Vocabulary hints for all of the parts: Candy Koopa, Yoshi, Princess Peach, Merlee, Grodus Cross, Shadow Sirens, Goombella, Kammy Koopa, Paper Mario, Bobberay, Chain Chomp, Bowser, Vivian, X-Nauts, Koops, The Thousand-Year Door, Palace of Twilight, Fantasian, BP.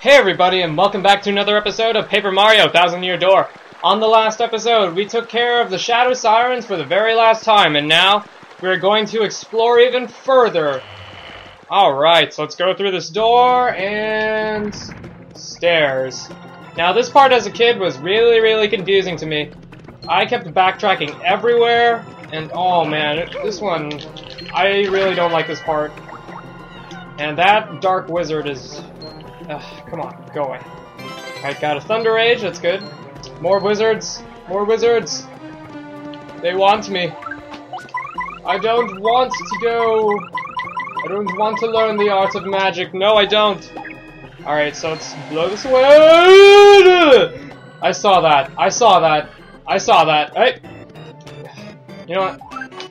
Hey everybody, and welcome back to another episode of Paper Mario: Thousand-Year Door. On the last episode, we took care of the Shadow Sirens for the very last time, and now we're going to explore even further. Alright, so let's go through this door, and... stairs. Now this part as a kid was really confusing to me. I kept backtracking everywhere, and oh man, this one... I really don't like this part. And that dark wizard is... Ugh, come on, go away. Alright, got a Thunder Rage, that's good. More wizards! More wizards! They want me. I don't want to go... I don't want to learn the art of magic. No, I don't! Alright, so let's blow this away. I saw that. I saw that. I saw that. Hey! You know what?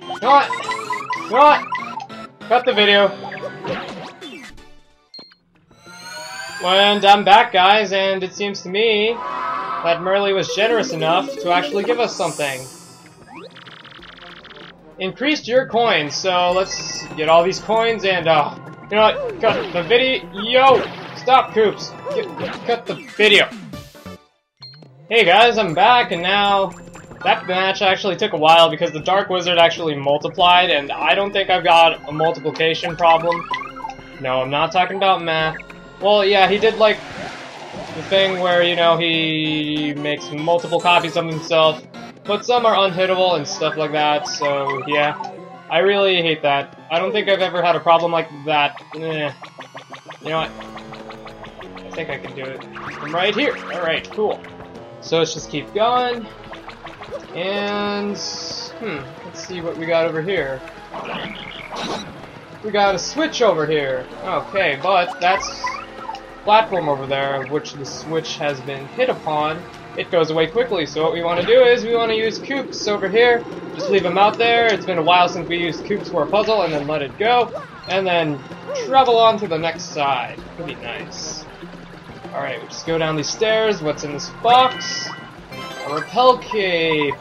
You know what? You know what? Cut the video. And I'm back, guys, and it seems to me that Merlee was generous enough to actually give us something. Increased your coins, so let's get all these coins and, you know what, cut the video. Yo! Stop, Koops! Cut the video. Hey, guys, I'm back, and now that match actually took a while because the Dark Wizard actually multiplied, and I don't think I've got a multiplication problem. No, I'm not talking about math. Well, yeah, he did, like, the thing where, you know, he makes multiple copies of himself, but some are unhittable and stuff like that, so, yeah. I really hate that. I don't think I've ever had a problem like that. Eh. You know what? I think I can do it. I'm right here. Alright, cool. So let's just keep going. And... let's see what we got over here. We got a switch over here. Okay, but that's... platform over there, which the switch has been hit upon, it goes away quickly. So what we want to do is we want to use Koops over here. Just leave them out there. It's been a while since we used Koops for a puzzle, and then let it go, and then travel on to the next side. Pretty nice. All right, we'll just go down these stairs. What's in this box? A repel cape.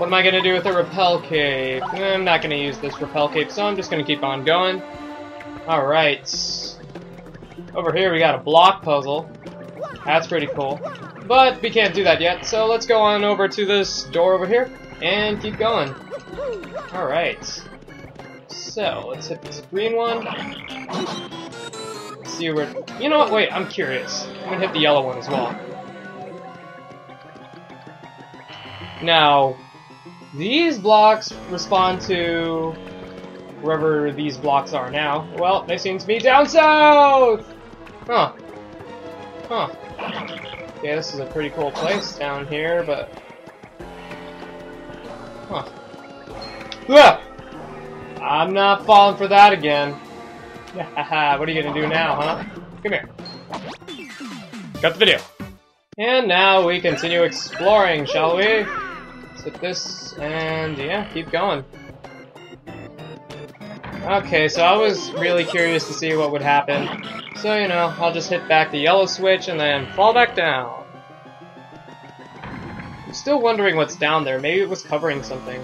What am I gonna do with a repel cape? I'm not gonna use this repel cape, so I'm just gonna keep on going. All right. Over here we got a block puzzle. That's pretty cool. But we can't do that yet, so let's go on over to this door over here and keep going. Alright. So, let's hit this green one. Let's see where... You know what? Wait, I'm curious. I'm gonna hit the yellow one as well. Now, these blocks respond to wherever these blocks are now. Well, they seem to be down south! Huh. Huh. Yeah, this is a pretty cool place down here, but... Huh. Ugh! I'm not falling for that again. Haha, what are you gonna do now, huh? Come here. Cut the video. And now we continue exploring, shall we? Let's hit this, and yeah, keep going. Okay, so I was really curious to see what would happen. So, you know, I'll just hit back the yellow switch and then fall back down. I'm still wondering what's down there. Maybe it was covering something.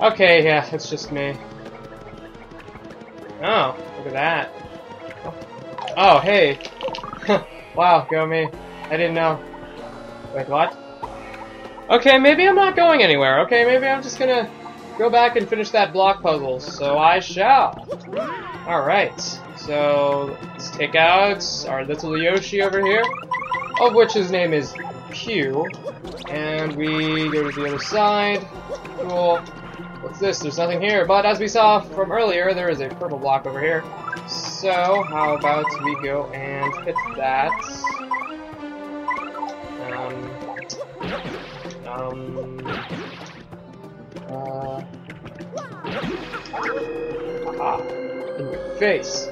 Okay, yeah, it's just me. Oh, look at that. Oh, hey. Wow, go me. I didn't know. Wait, what? Okay, maybe I'm not going anywhere. Okay, maybe I'm just gonna... go back and finish that block puzzle, so I shall. Alright, so let's take out our little Yoshi over here, of which his name is Pew. And we go to the other side. Cool. What's this? There's nothing here, but as we saw from earlier, there is a purple block over here. So, how about we go and hit that? In your face.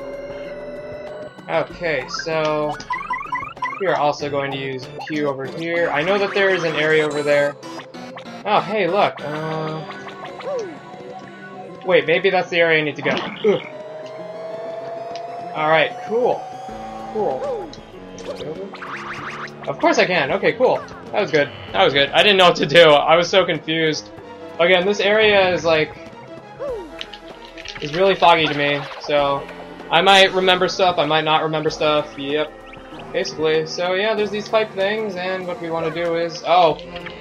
Okay, so we are also going to use Q over here. I know that there is an area over there. Oh, hey, look. Wait, maybe that's the area I need to go. Alright, cool. Cool. Of course I can. Okay, cool. That was good. That was good. I didn't know what to do. I was so confused. Again, this area is like... is really foggy to me, so I might remember stuff, I might not remember stuff, yep, basically. So yeah, there's these pipe things, and what we want to do is, oh,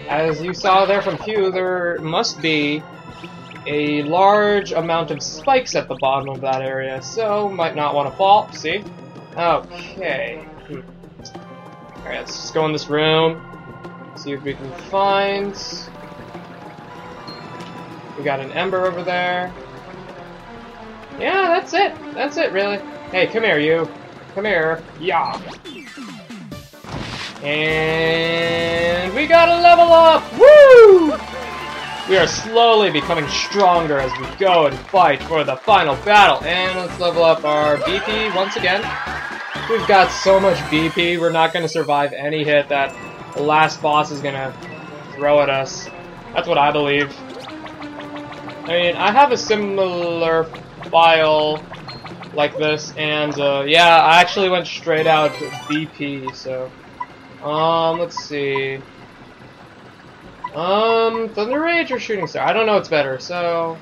as you saw there from Q, there must be a large amount of spikes at the bottom of that area, so might not want to fall, see? Okay. Alright, let's just go in this room, see if we can find... We got an ember over there. Yeah, that's it. That's it, really. Hey, come here, you. Come here. Yeah. And we got a level up! Woo! We are slowly becoming stronger as we go and fight for the final battle. And let's level up our BP once again. We've got so much BP, we're not going to survive any hit that the last boss is going to throw at us. That's what I believe. I mean, I have a similar file like this, and yeah, I actually went straight out BP, so... let's see... Thunder Rage or Shooting Star? I don't know what's better, so...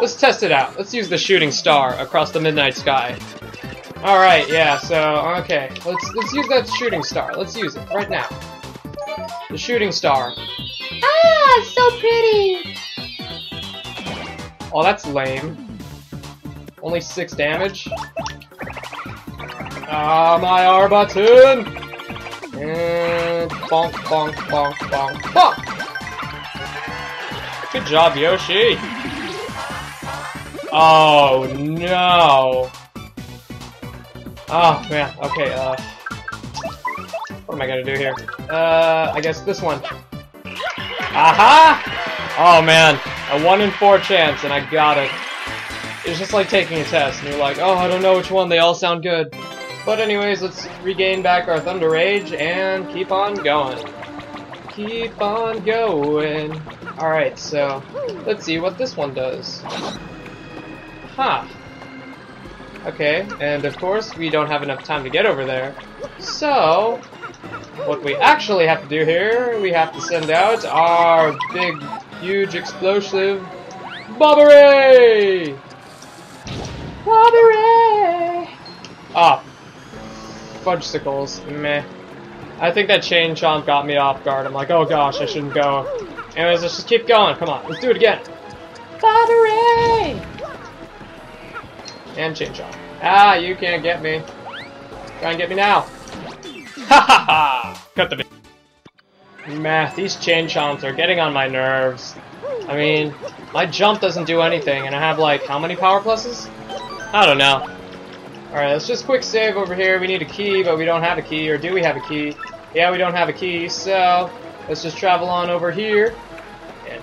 Let's test it out. Let's use the Shooting Star across the midnight sky. Alright, yeah, so, okay. Let's use that Shooting Star. Let's use it, right now. The Shooting Star. Ah, it's so pretty! Oh, that's lame. Only 6 damage. Ah, my R button! And bonk, bonk, bonk, bonk, bonk! Good job, Yoshi! Oh, no! Oh, man, okay, what am I gonna do here? I guess this one. Aha! Oh, man. A 1 in 4 chance, and I got it. It's just like taking a test, and you're like, oh, I don't know which one, they all sound good. But anyways, let's regain back our Thunder Rage, and keep on going. Keep on going. Alright, so, let's see what this one does. Huh. Okay, and of course, we don't have enough time to get over there. So, what we actually have to do here, we have to send out our big... huge explosive Bobberay! Bobberay! Ah. Fudgesicles. Meh. I think that Chain Chomp got me off guard. I'm like, oh gosh, I shouldn't go. Anyways, let's just keep going. Come on, let's do it again. Bobberay! And Chain Chomp. Ah, you can't get me. Try and get me now. Ha ha ha! Cut the video. Meh, these Chain Chomps are getting on my nerves. I mean, my jump doesn't do anything, and I have, like, how many power pluses? I don't know. Alright, let's just quick save over here. We need a key, but we don't have a key. Or do we have a key? Yeah, we don't have a key, so let's just travel on over here. And,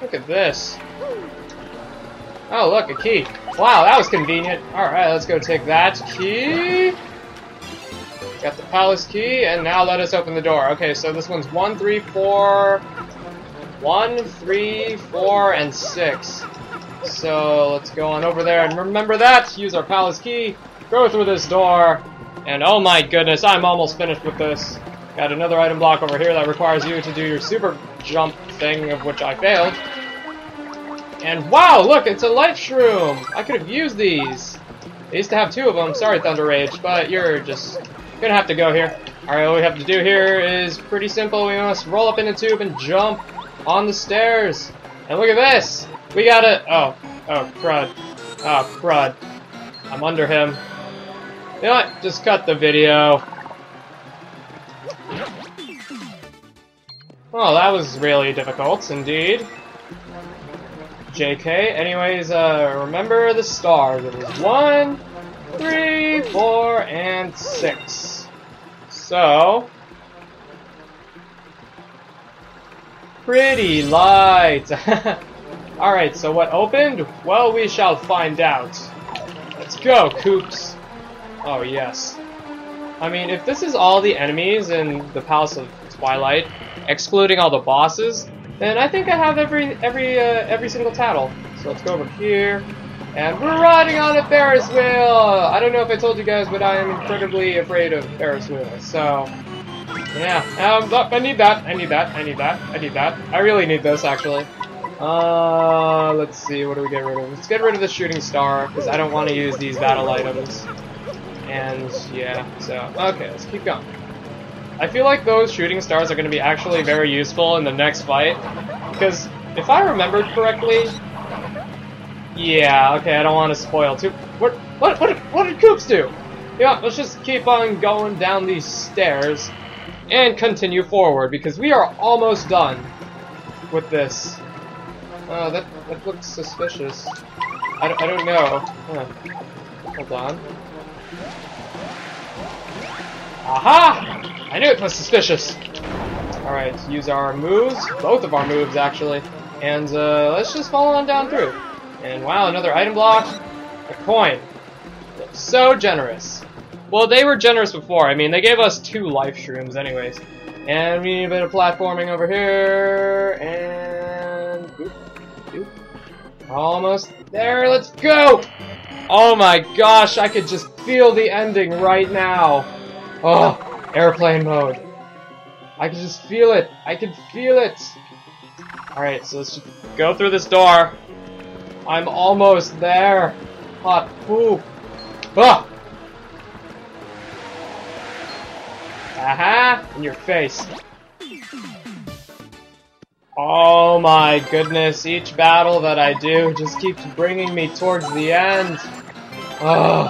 look at this. Oh, look, a key. Wow, that was convenient. Alright, let's go take that key. Got the palace key, and now let us open the door. Okay, so this one's 1, 3, 4... 1, 3, 4, and 6. So, let's go on over there, and remember that! Use our palace key, go through this door, and oh my goodness, I'm almost finished with this. Got another item block over here that requires you to do your super jump thing, of which I failed. And wow, look, it's a life shroom! I could have used these! I used to have 2 of them, sorry Thunder Rage, but you're just... gonna have to go here. Alright, what we have to do here is pretty simple. We must roll up in a tube and jump on the stairs. And look at this! We gotta... oh. Oh, crud. Oh, crud. I'm under him. You know what? Just cut the video. Well, that was really difficult, indeed. JK. Anyways, remember the stars. It was 1, 3, 4, and 6. So, pretty light. Alright, so what opened? Well, we shall find out. Let's go, Koops. Oh, yes. I mean, if this is all the enemies in the Palace of Twilight, excluding all the bosses, then I think I have every single tattle. So let's go over here. And we're riding on a Ferris wheel! I don't know if I told you guys, but I am incredibly afraid of Ferris wheels, so... yeah, I need that, I need that, I need that, I need that. I really need this, actually. Let's see, what do we get rid of? Let's get rid of the shooting star, because I don't want to use these battle items. And, yeah, so, okay, let's keep going. I feel like those shooting stars are going to be actually very useful in the next fight, because if I remembered correctly... Yeah, okay, I don't want to spoil too... What did Koops do? Yeah, let's just keep on going down these stairs and continue forward, because we are almost done with this. Oh, that looks suspicious. I don't know. Huh. Hold on. Aha! I knew it was suspicious! Alright, use our moves, both of our moves actually, and let's just follow on down through. And wow, another item block, a coin. They're so generous. Well, they were generous before, I mean, they gave us 2 life shrooms anyways. And we need a bit of platforming over here, and... Almost there, let's go! Oh my gosh, I could just feel the ending right now. Oh, airplane mode. I can just feel it. I can feel it. Alright, so let's just go through this door. I'm almost there. Hot poop. Ah! Aha! In your face. Oh my goodness, each battle that I do just keeps bringing me towards the end. Oh,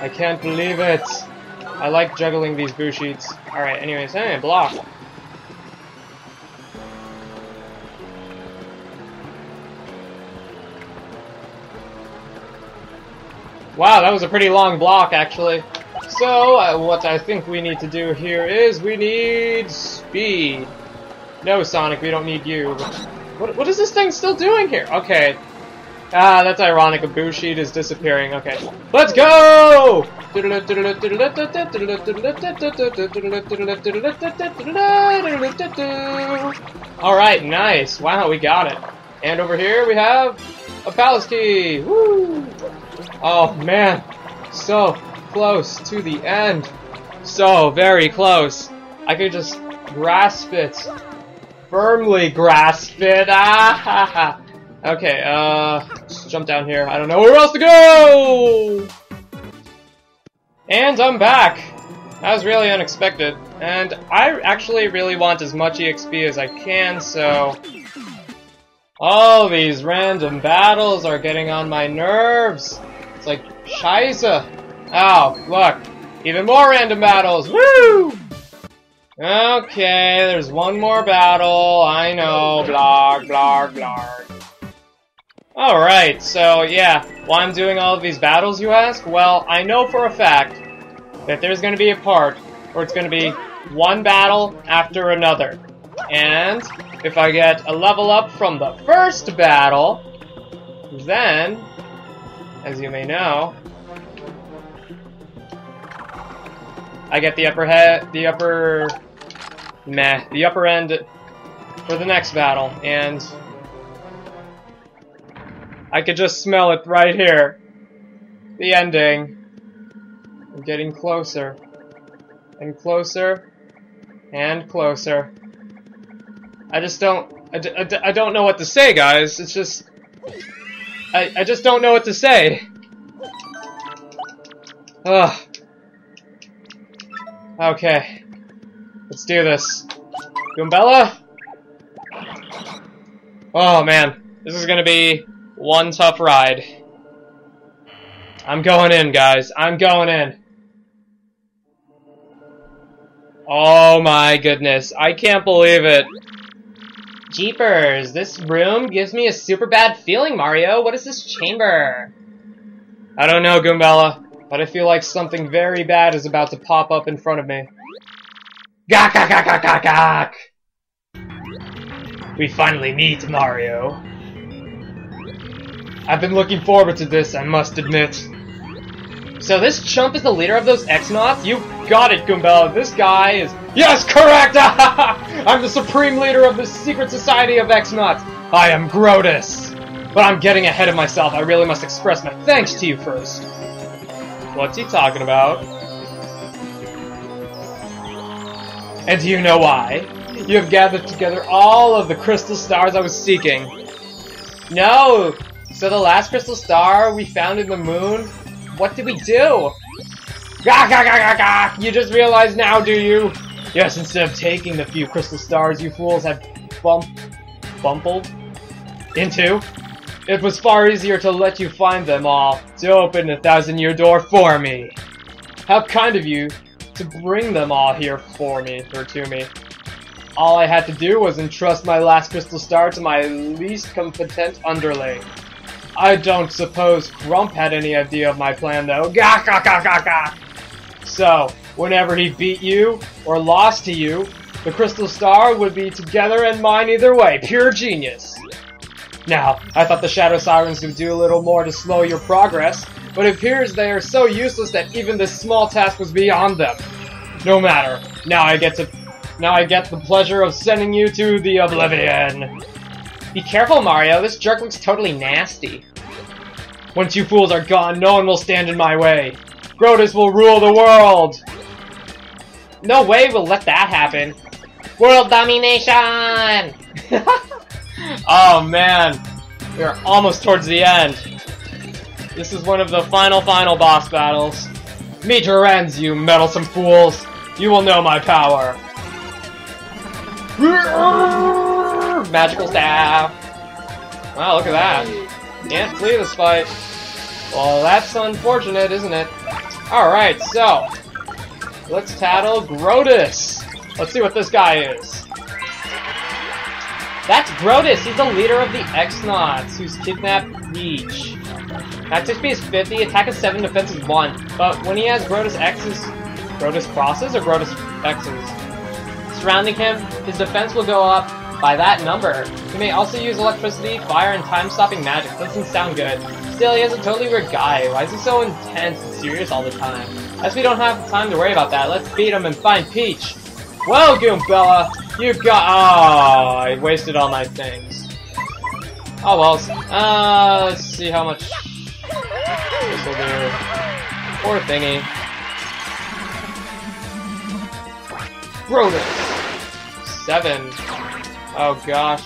I can't believe it. I like juggling these boo sheets. Alright, anyways, hey, block. Wow, that was a pretty long block, actually. So, what I think we need to do here is we need speed. No, Sonic, we don't need you. What is this thing still doing here? Okay. Ah, that's ironic. A boo sheet is disappearing. Okay. Let's go! Alright, nice. Wow, we got it. And over here we have a palace key. Woo! Oh, man. So close to the end. So very close. I could just grasp it. Firmly grasp it. Ah, ha, ha. Okay, just jump down here. I don't know where else to go! And I'm back! That was really unexpected. And I actually really want as much EXP as I can, so... All these random battles are getting on my nerves! It's like, Scheiße! Ow, look! Even more random battles! Woo! Okay, there's one more battle, I know, blarg, blarg, blarg. Alright, so yeah, while I'm doing all of these battles, you ask? Well, I know for a fact that there's going to be a part where it's going to be one battle after another. And if I get a level up from the first battle, then, as you may know, I get the upper head, the upper end for the next battle, and... I could just smell it right here. The ending. I'm getting closer. And closer. And closer. I just don't... I don't know what to say, guys. It's just... I just don't know what to say. Ugh. Okay. Let's do this. Goombella? Oh, man. This is gonna be... one tough ride. I'm going in, guys. I'm going in. Oh my goodness. I can't believe it. Jeepers, this room gives me a super bad feeling, Mario. What is this chamber? I don't know, Goombella, but I feel like something very bad is about to pop up in front of me. Gawk, gawk, gawk, gawk, gawk. We finally meet, Mario. I've been looking forward to this, I must admit. So this chump is the leader of those X-Nauts? You got it, Goombella. This guy is... Yes, correct! I'm the supreme leader of the secret society of X-Nauts. I am Grodus. But I'm getting ahead of myself. I really must express my thanks to you first. What's he talking about? And do you know why? You have gathered together all of the crystal stars I was seeking. No! So the last crystal star we found in the moon, what did we do? Gah, gah, gah, gah, gah. You just realize now, do you? Yes, instead of taking the few crystal stars you fools have bumbled into, it was far easier to let you find them all, to open the thousand-year door for me. How kind of you to bring them all here for me, or to me. All I had to do was entrust my last crystal star to my least competent underling. I don't suppose Grump had any idea of my plan, though. Gah, gah, gah, gah, gah. So, whenever he beat you, or lost to you, the crystal star would be together and mine either way. Pure genius. Now, I thought the Shadow Sirens would do a little more to slow your progress, but it appears they are so useless that even this small task was beyond them. No matter. Now I get the pleasure of sending you to the oblivion. Be careful, Mario. This jerk looks totally nasty. Once you fools are gone, no one will stand in my way. Grodus will rule the world. No way we'll let that happen. World domination! Oh man, we are almost towards the end. This is one of the final boss battles. Meet your ends, you meddlesome fools. You will know my power. Magical staff. Wow, look at that. Can't flee this fight. Well, that's unfortunate, isn't it? Alright, so let's tattle Grodus. Let's see what this guy is. That's Grodus! He's the leader of the X-Nauts, who's kidnapped Peach. Max HP is 50, attack is 7, defense is 1. But when he has Grodus X's... Grodus Crosses or Grodus X's? Surrounding him, his defense will go up by that number. He may also use electricity, fire, and time-stopping magic. Doesn't sound good. Still, he is a totally weird guy. Why is he so intense and serious all the time? As we don't have time to worry about that, let's beat him and find Peach. Well, Goombella! You got... Oh, I wasted all my things. Oh well. Let's see how much this will do. Or thingy. Grodus. 7. Oh gosh.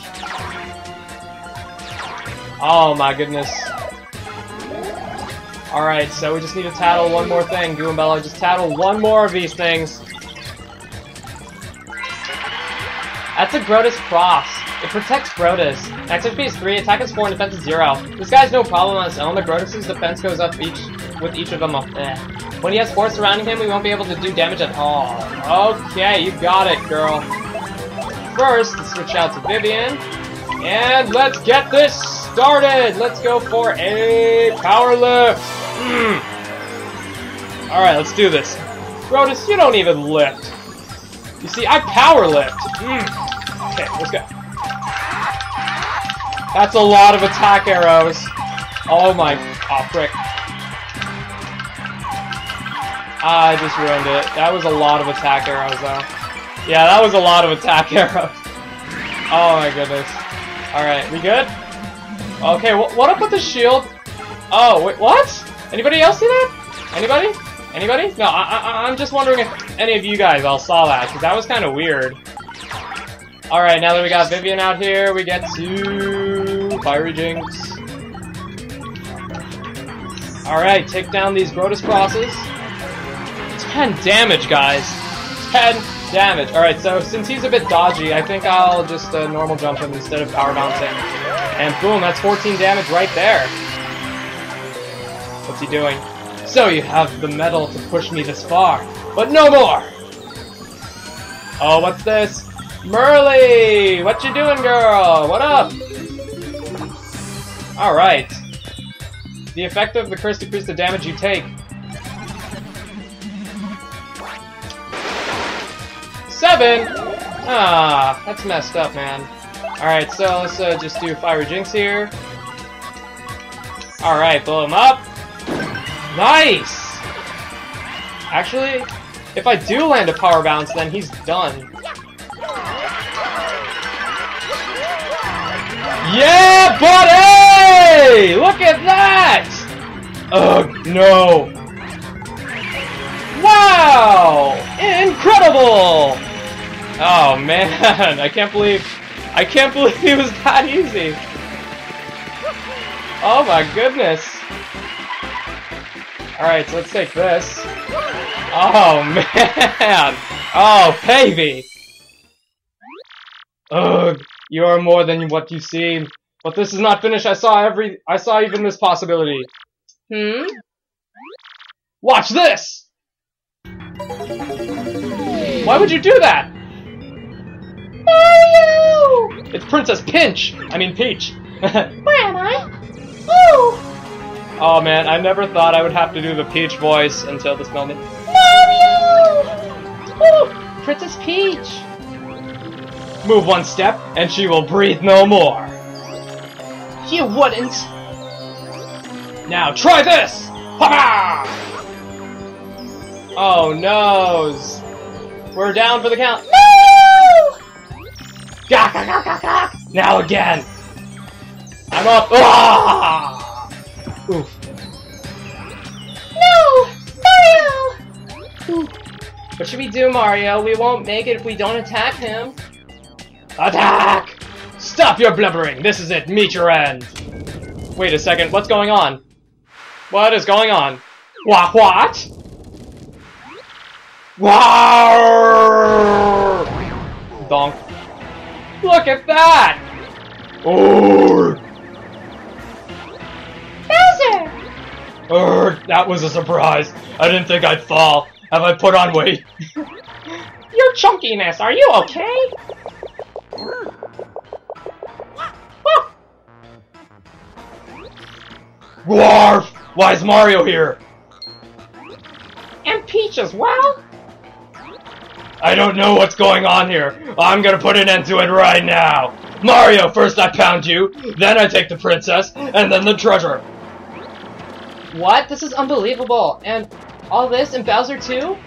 Oh my goodness. Alright, so we just need to tattle one more thing, Goombella. Just tattle one more of these things. That's a Grodus Cross. It protects Grodus. XP is 3, attack is 4, and defense is 0. This guy's no problem on his own. The Grodus' defense goes up with each of them up there. When he has 4 surrounding him, we won't be able to do damage at all. Okay, you got it, girl. First, let's switch out to Vivian. And let's get this started! Let's go for a power lift! Alright, let's do this. Grodus, you don't even lift. You see, I power lift! Okay, let's go. That's a lot of attack arrows. Oh my... Oh, frick. I just ruined it. That was a lot of attack arrows, though. Yeah, that was a lot of attack arrows. Oh my goodness. Alright, we good? Okay, what up with the shield? Oh, wait, what? Anybody else see that? Anybody? Anybody? No, I'm just wondering if any of you guys all saw that, because that was kind of weird. Alright, now that we got Vivian out here, we get to... Fiery Jinx. Alright, take down these Grodus Crosses. 10 damage, guys. 10 damage. Alright, so since he's a bit dodgy, I think I'll just normal jump him instead of power bouncing. And boom, that's 14 damage right there. What's he doing? So you have the metal to push me this far, but no more! Oh, what's this? Merlee! What you doing, girl? What up? Alright. The effect of the curse decreases the damage you take. Seven! Ah, that's messed up, man. Alright, so let's just do Fiery Jinx here. Alright, blow him up. Nice! Actually, if I do land a power bounce, then he's done. Yeah, buddy! Look at that! Ugh, no. Wow! Incredible! Oh, man. I can't believe it was that easy. Oh my goodness! Alright, so let's take this. Oh man! Oh, baby! Ugh, you are more than what you seem. But this is not finished. I saw even this possibility. Hmm? Watch this! Why would you do that? Mario! It's Princess Peach. Where am I? Oh! Oh man, I never thought I would have to do the Peach voice until this moment. Mario! Woo! Princess Peach! Move one step, and she will breathe no more. You wouldn't. Now try this! Ha-ha! Oh noes! We're down for the count. Mario! Gah, gah, gah, gah, gah. Now again! I'm up! Ah! Oof. No! Mario! Oof. What should we do, Mario? We won't make it if we don't attack him. Attack! Stop your blubbering! This is it! Meet your end! Wait a second, what's going on? What is going on? What? Wow! Donk. Look at that! Urgh. Bowser! Urgh, that was a surprise. I didn't think I'd fall. Have I put on weight? Your chunkiness, are you okay? Warf! Why is Mario here? And Peach as well? I don't know what's going on here. I'm gonna put an end to it right now. Mario, first I pound you, then I take the princess, and then the treasure. What? This is unbelievable. And all this and Bowser too?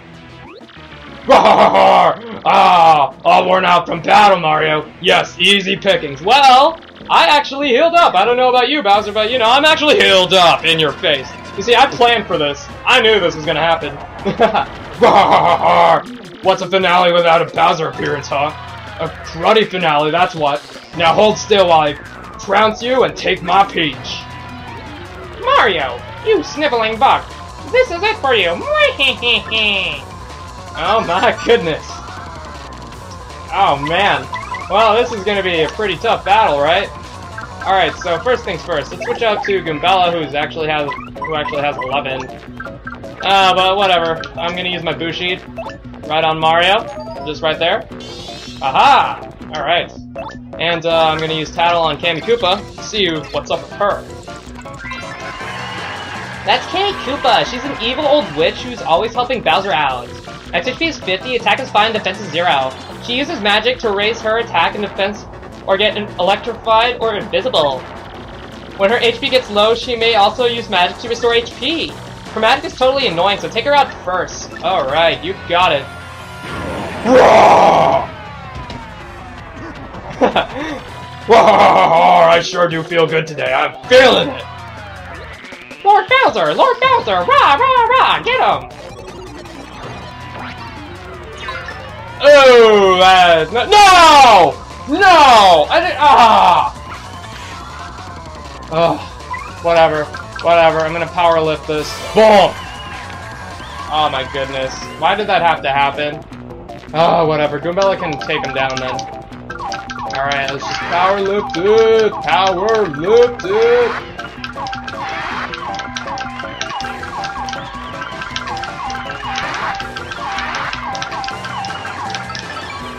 Ah, all worn out from battle, Mario. Yes, easy pickings. Well, I actually healed up. I don't know about you, Bowser, but you know, I'm actually healed up in your face. You see, I planned for this. I knew this was gonna happen. What's a finale without a Bowser appearance, huh? A cruddy finale, that's what. Now hold still while I trounce you and take my Peach. Mario, you sniveling bug. This is it for you. Oh my goodness. Oh man. Well, this is gonna be a pretty tough battle, right? Alright, so first things first, let's switch out to Goombella, who actually has 11. But whatever. I'm gonna use my Boo Sheet. Right on Mario. Just right there. Aha! Alright. And I'm gonna use Tattle on Kammy Koopa to see what's up with her. That's Candy Koopa! She's an evil old witch who's always helping Bowser out. At HP is 50, attack is 5, and defense is 0. She uses magic to raise her attack and defense or get electrified or invisible. When her HP gets low, she may also use magic to restore HP. Her magic is totally annoying, so take her out first. Alright, you got it. I sure do feel good today. I'm feeling it! Lord Bowser, rah, rah, rah, get him! Oh, that is not. No! No! I didn't. Ah! Oh, whatever. Whatever. I'm gonna power lift this. Boom! Oh my goodness. Why did that have to happen? Oh, whatever. Goombella can take him down then. Alright, let's just power lift it! Power lift it!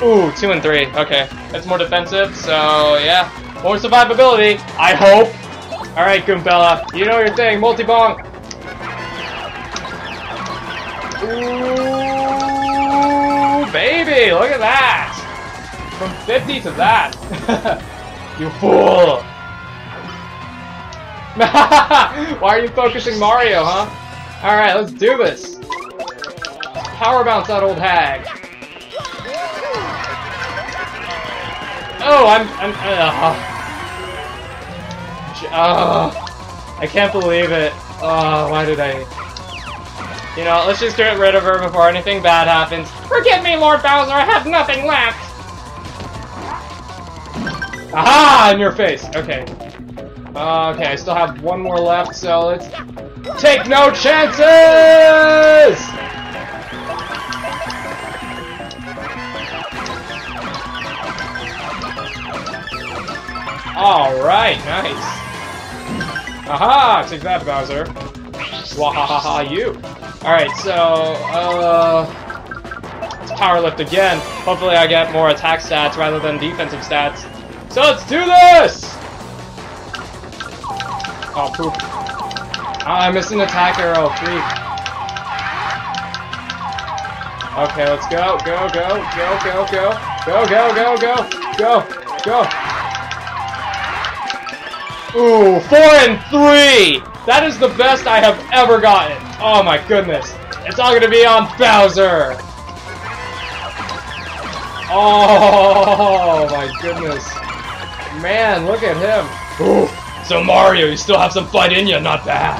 Ooh, 2 and 3. Okay, that's more defensive. So yeah, more survivability. I hope. All right, Goombella, you know your thing. Multi bong. Ooh, baby, look at that. From 50 to that. You fool. Why are you focusing Mario, huh? All right, let's do this. Power bounce that old hag. Oh, I can't believe it. Oh, why did I? You know, let's just get rid of her before anything bad happens. Forgive me, Lord Bowser, I have nothing left! Aha! In your face, okay. Okay, I still have one more left, so let's take no chances! Alright, nice. Aha! Take that, Bowser. Wahahaha, you. Alright, so, it's power lift again. Hopefully I get more attack stats rather than defensive stats. So let's do this! Oh, poop. Oh, I missed an attack arrow. Freak. Okay, let's go. Go, go, go, go, go. Go, go, go, go. Go, go. Ooh, 4 and 3! That is the best I have ever gotten. Oh my goodness. It's all gonna be on Bowser! Oh my goodness. Man, look at him. Ooh. So Mario, you still have some fight in you, not bad.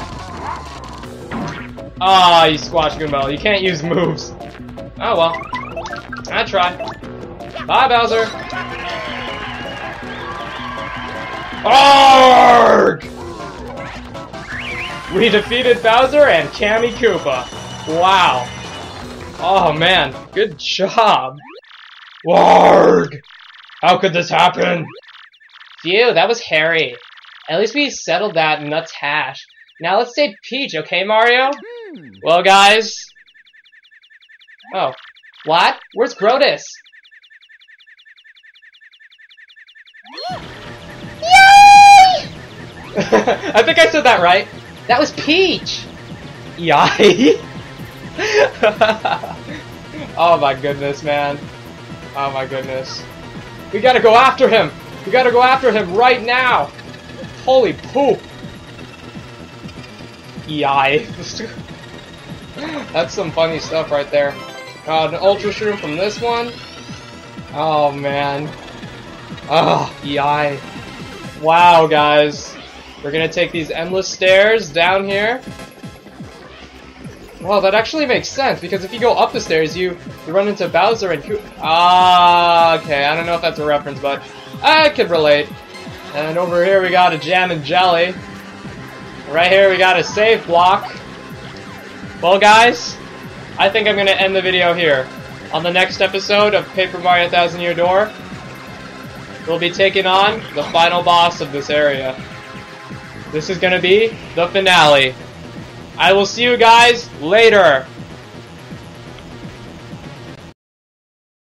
Ah, you squashed Goombella. You can't use moves. Oh well. I try. Bye, Bowser. Arrgh! We defeated Bowser and Kammy Koopa. Wow. Oh man, good job. Warg! How could this happen? Phew, that was hairy. At least we settled that nuts hash. Now let's say Peach, okay, Mario? Well, guys. Oh. What? Where's Grodus? Yay! I think I said that right. That was Peach! Yay! Oh my goodness, man. Oh my goodness. We gotta go after him! We gotta go after him right now! Holy poop! Yay. That's some funny stuff right there. An Ultra Shroom from this one. Oh, man. Oh, yay. Wow, guys. We're gonna take these endless stairs down here. Well, that actually makes sense, because if you go up the stairs, you run into Bowser and Koopa. Ah, okay. I don't know if that's a reference, but I could relate. And over here we got a jam and jelly. Right here we got a save block. Well guys, I think I'm going to end the video here. On the next episode of Paper Mario: Thousand-Year Door, we'll be taking on the final boss of this area. This is going to be the finale. I will see you guys later.